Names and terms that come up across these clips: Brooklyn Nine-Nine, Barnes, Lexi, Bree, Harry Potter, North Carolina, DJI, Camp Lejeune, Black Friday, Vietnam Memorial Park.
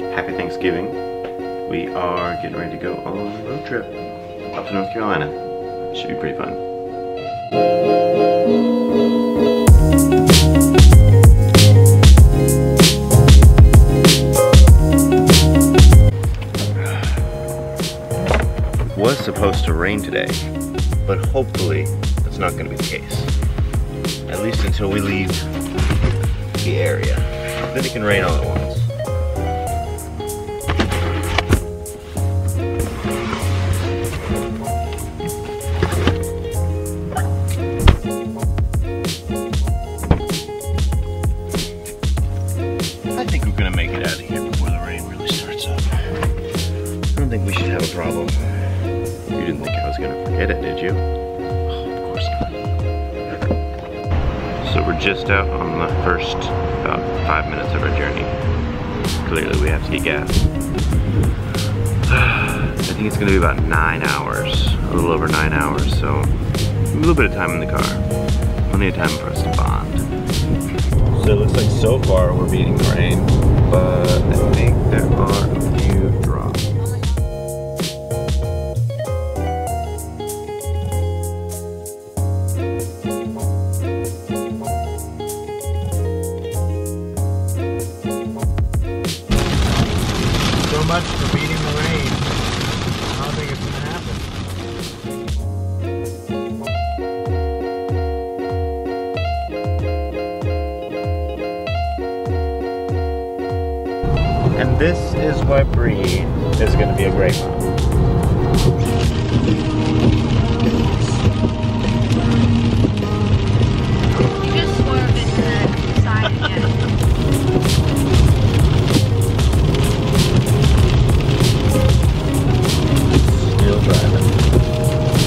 Happy Thanksgiving. We are getting ready to go on a road trip up to North Carolina. Should be pretty fun. Was supposed to rain today, but hopefully that's not going to be the case. At least until we leave the area. Then it can rain all at once. I think we're going to make it out of here before the rain really starts up. I don't think we should have a problem. You didn't think I was gonna forget it, did you? Oh, of course not. So we're just out on the first about 5 minutes of our journey. Clearly we have to get gas. I think it's gonna be about 9 hours, a little over 9 hours, so a little bit of time in the car. Plenty of time for us to bond. So it looks like so far we're beating the rain, but I think there are a few drops. Much for beating the rain. I don't think it's gonna happen. And this is why Bree is gonna be a great mom. You just swerved into the side again.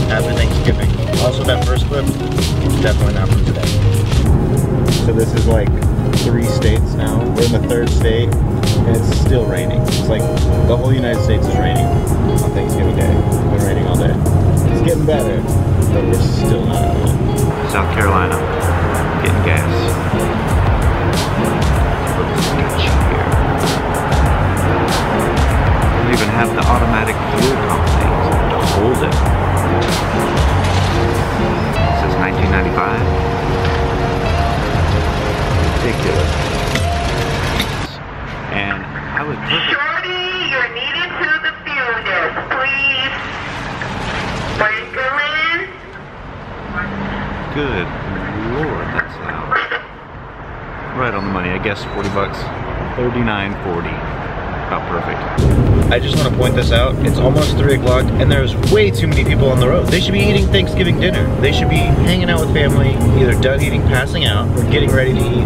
Happy Thanksgiving. Also, that first clip is definitely not from today. So this is like 3 states now. We're in the 3rd state, and it's still raining. It's like the whole United States is raining on Thanksgiving Day. It's been raining all day. It's getting better, but we're still not out of it. South Carolina, getting gas. We don't even have the automatic fuel pump to hold it. Since 1995. Ridiculous. And I would put it. Shorty, you're needed to the fuel desk, please. Franklin. Good lord, that's loud. Right on the money, I guess 40 bucks. 39.40. Not perfect. I just want to point this out. It's almost 3 o'clock and there's way too many people on the road. They should be eating Thanksgiving dinner. They should be hanging out with family, either done eating, passing out, or getting ready to eat.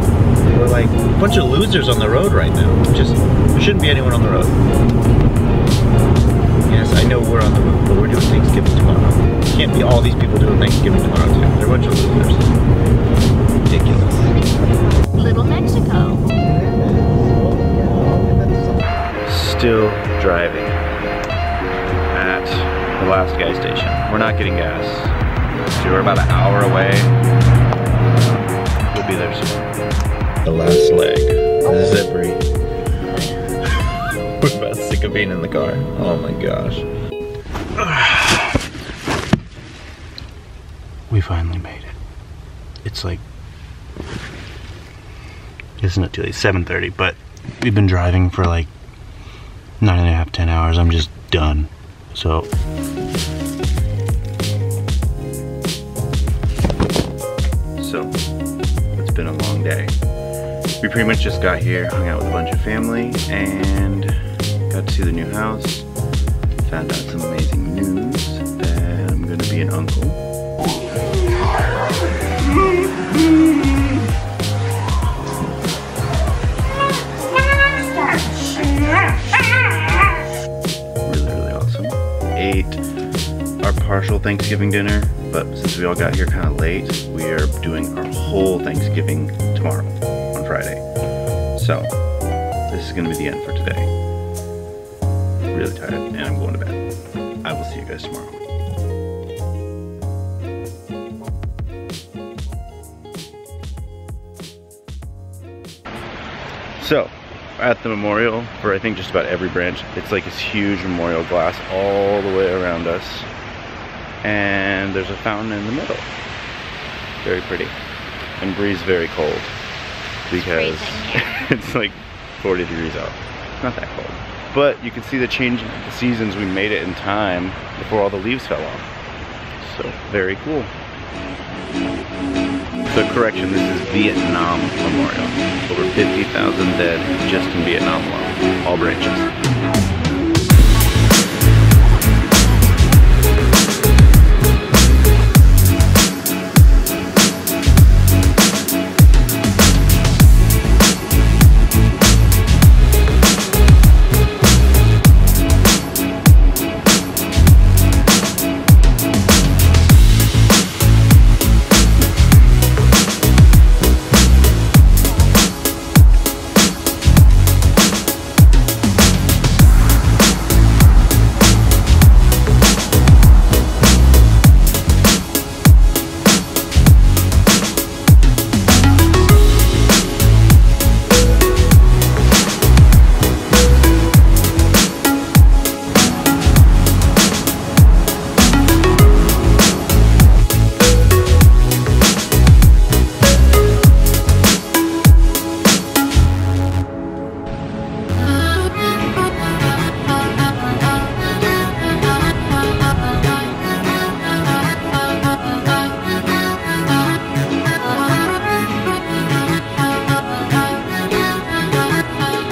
We're like a bunch of losers on the road right now. Just, there shouldn't be anyone on the road. Yes, I know we're on the road, but we're doing Thanksgiving tomorrow. Can't be all these people doing Thanksgiving tomorrow too. They're a bunch of losers. Ridiculous. Little Mexico. Still driving at the last gas station. We're not getting gas. So we're about an hour away. We'll be there soon. The last leg. This is it, Bree. We're about sick of being in the car. Oh my gosh. We finally made it. It's like, it's not too late, 7:30, but we've been driving for like 9.5, 10 hours, I'm just done. So it's been a long day. We pretty much just got here, hung out with a bunch of family, and got to see the new house. Found out some amazing news that I'm gonna be an uncle. Our partial Thanksgiving dinner, but since we all got here kind of late, we are doing our whole Thanksgiving tomorrow on Friday. So this is gonna be the end for today. I'm really tired and I'm going to bed. I will see you guys tomorrow. So at the memorial for I think just about every branch. It's like this huge memorial glass all the way around us, and there's a fountain in the middle. Very pretty. And Bree's very cold because it's like 40 degrees out. It's not that cold. But you can see the change in the seasons. We made it in time before all the leaves fell off. So very cool. So correction, this is Vietnam Memorial. Over 50,000 dead just in Vietnam alone. All branches.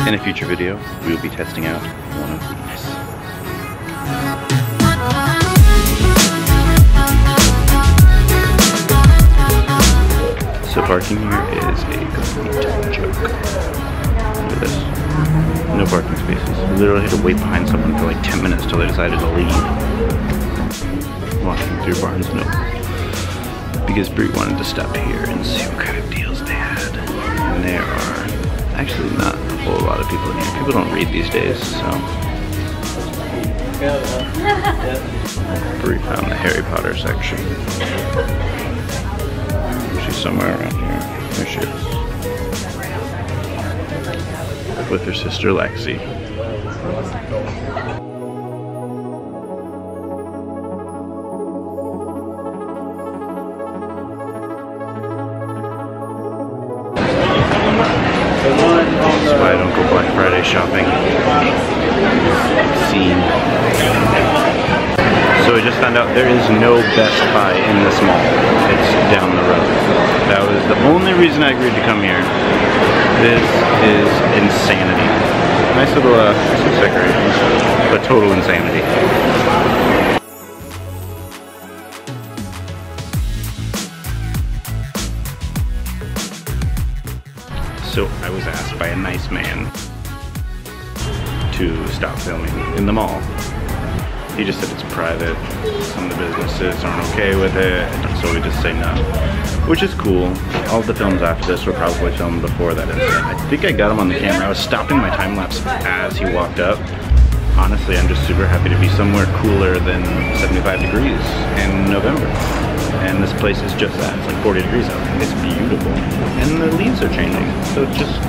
In a future video, we will be testing out one of these. So parking here is a complete joke. Look at this. No parking spaces. We literally had to wait behind someone for like 10 minutes till they decided to leave. Walking through Barnes, no. Because Bree wanted to stop here and see what kind of deals they had. And there are actually not a whole lot of people in here. People don't read these days, so. Bree found the Harry Potter section. She's somewhere around here. There she is. With her sister Lexi. That's why I don't go Black Friday shopping. Scene. So I just found out there is no Best Buy in this mall. It's down the road. That was the only reason I agreed to come here. This is insanity. Nice little Christmas decorations, but total insanity. So I was asked by a nice man to stop filming in the mall. He just said it's private, some of the businesses aren't okay with it, so we just say no. Which is cool. All the films after this were probably filmed before that incident. I think I got him on the camera. I was stopping my time lapse as he walked up. Honestly, I'm just super happy to be somewhere cooler than 75 degrees in November. And this place is just that. It's like 40 degrees out, and it's beautiful. And the leaves are changing, so it's just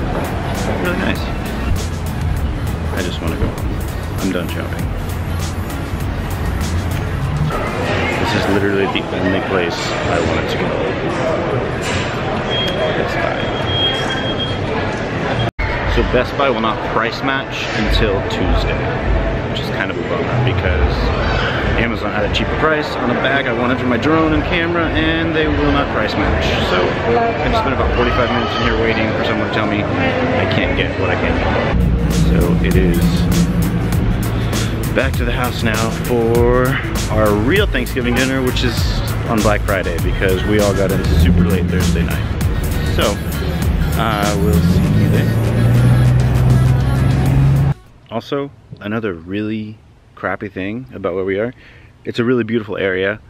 really nice. I just want to go home. I'm done shopping. This is literally the only place I wanted to go. Best Buy. So Best Buy will not price match until Tuesday, which is kind of a bummer because Amazon had a cheaper price on a bag I wanted for my drone and camera, and they will not price match. So I just spent about 45 minutes in here waiting for someone to tell me I can't get what I can't get. So it is back to the house now for our real Thanksgiving dinner, which is on Black Friday because we all got in super late Thursday night. So we'll see you there. Also, another really crappy thing about where we are. It's a really beautiful area,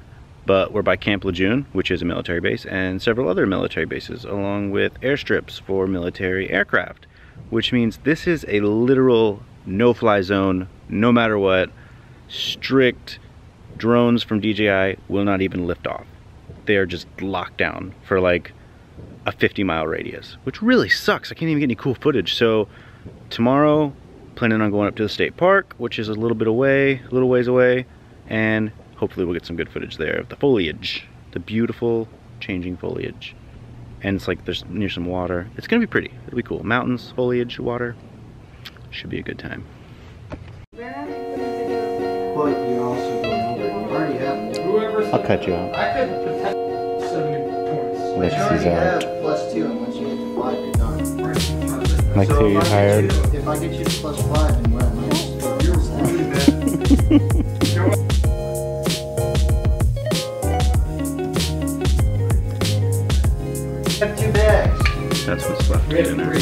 but we're by Camp Lejeune, which is a military base, and several other military bases, along with airstrips for military aircraft, which means this is a literal no-fly zone, no matter what. Strict drones from DJI will not even lift off. They are just locked down for like a 50-mile radius, which really sucks. I can't even get any cool footage. So tomorrow, planning on going up to the state park, which is a little bit away, a little ways away, and hopefully we'll get some good footage there of the foliage, the beautiful changing foliage. And it's like there's near some water. It's gonna be pretty, it'll be cool. Mountains, foliage, water, should be a good time. But you also don't know, you already have. Whoever's I'll cut you out. I could have 70 points. Lexi's you already out. Have +2, and once you get to 5, you're done. Like so you're hired. If I get you to +5, then we're at -2. You're really bad. You have 2 bags. That's what's left to dinner. You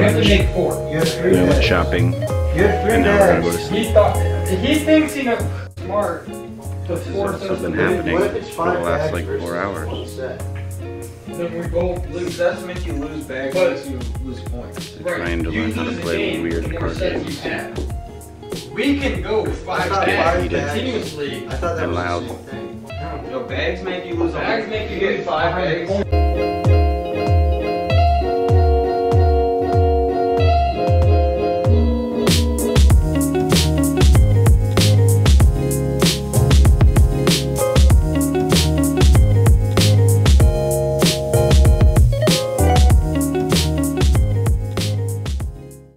have to make 4. You have 3 bags. Went shopping. You have 3 bags. Now go to sleep. He thinks he's smart. This is what's been happening for the last like 4 hours. Then we both lose. That's make you lose bags because you lose points. They're trying to learn how to play weird card games. We can go with 5 bags continuously. I thought that was the same thing. Yo, bags make you lose 5 bags.